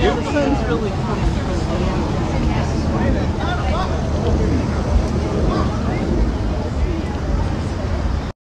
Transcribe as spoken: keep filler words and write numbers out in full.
Gibson's really cool.